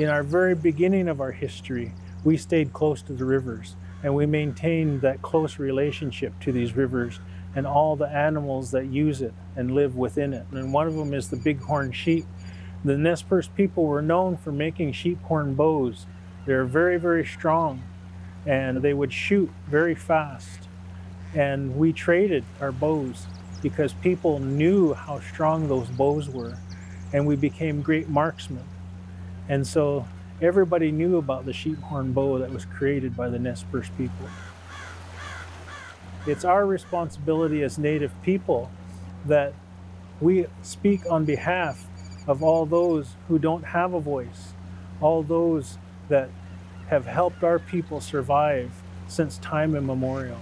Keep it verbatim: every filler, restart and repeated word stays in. in our very beginning of our history, we stayed close to the rivers, and we maintained that close relationship to these rivers and all the animals that use it and live within it. And one of them is the bighorn sheep. The Nez Perce people were known for making sheep horn bows. They're very, very strong, and they would shoot very fast. And we traded our bows because people knew how strong those bows were, and we became great marksmen. And so everybody knew about the sheep horn bow that was created by the Nez Perce people. It's our responsibility as Native people that we speak on behalf of all those who don't have a voice, all those that have helped our people survive since time immemorial.